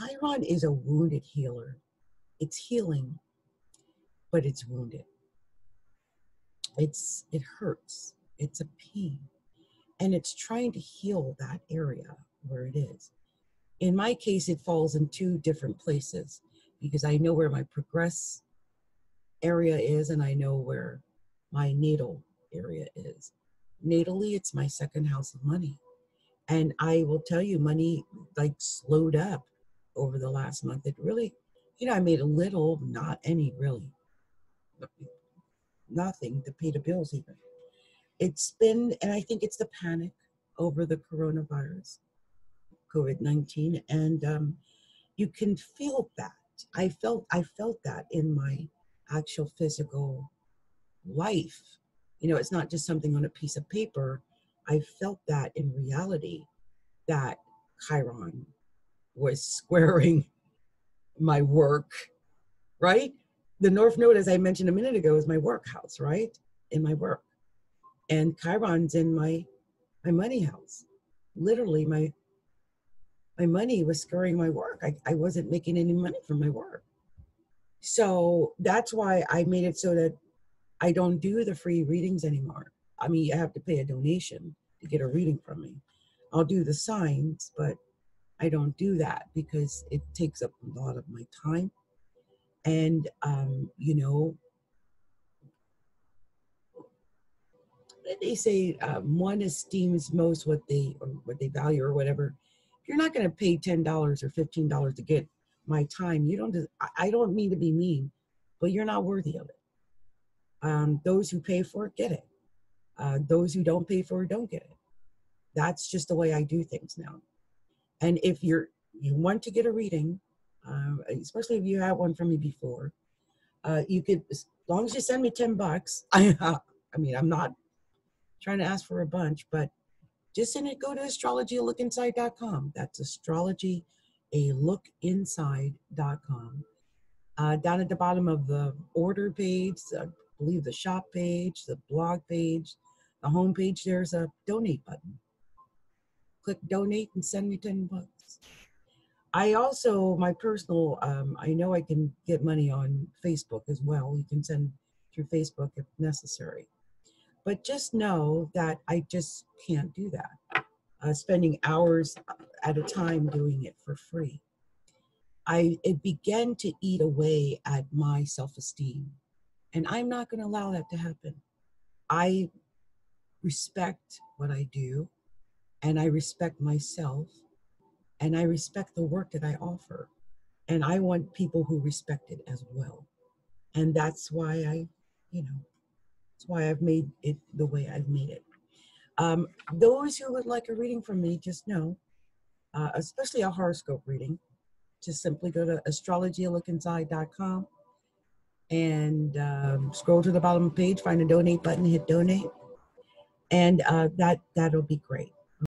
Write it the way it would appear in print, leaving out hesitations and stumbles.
Chiron is a wounded healer. It's healing, but it's wounded. It hurts. It's a pain. And it's trying to heal that area where it is. In my case, it falls in two different places because I know where my progress area is and I know where my natal area is. Natally, it's my second house of money. And I will tell you, money like slowed up over the last month. It really, you know, I made a little, not any really, nothing to pay the bills even. It's been, and I think it's the panic over the coronavirus, COVID-19, and you can feel that. I felt that in my actual physical life. You know, it's not just something on a piece of paper. I felt that in reality, that Chiron was squaring my work, right? The North Node, as I mentioned a minute ago, is my workhouse, right? In my work. And Chiron's in my money house. Literally, my money was scaring my work. I wasn't making any money from my work. So that's why I made it so that I don't do the free readings anymore. I mean, you have to pay a donation to get a reading from me. I'll do the signs, but I don't do that because it takes up a lot of my time. And, you know, they say one esteems most what they value or whatever. You're not going to pay $10 or $15 to get my time. You don't. I don't mean to be mean, but you're not worthy of it. Those who pay for it, get it. Those who don't pay for it, don't get it. That's just the way I do things now. And if you want to get a reading, especially if you had one from me before, you could, as long as you send me $10. I mean, I'm not trying to ask for a bunch, but just send it. Go to astrologyalookinside.com. That's astrologyalookinside.com. Down at the bottom of the order page, I believe the shop page, the blog page, the home page, there's a donate button. Click donate and send me $10. I also, my personal, I know I can get money on Facebook as well. You can send through Facebook if necessary. But just know that I just can't do that. Spending hours at a time doing it for free. It began to eat away at my self-esteem. And I'm not going to allow that to happen. I respect what I do. And I respect myself. And I respect the work that I offer. And I want people who respect it as well. And that's why that's why I've made it the way I've made it. Those who would like a reading from me, just know, especially a horoscope reading, just simply go to astrologyalookinside.com and scroll to the bottom of the page, find a donate button, hit donate, and that'll be great.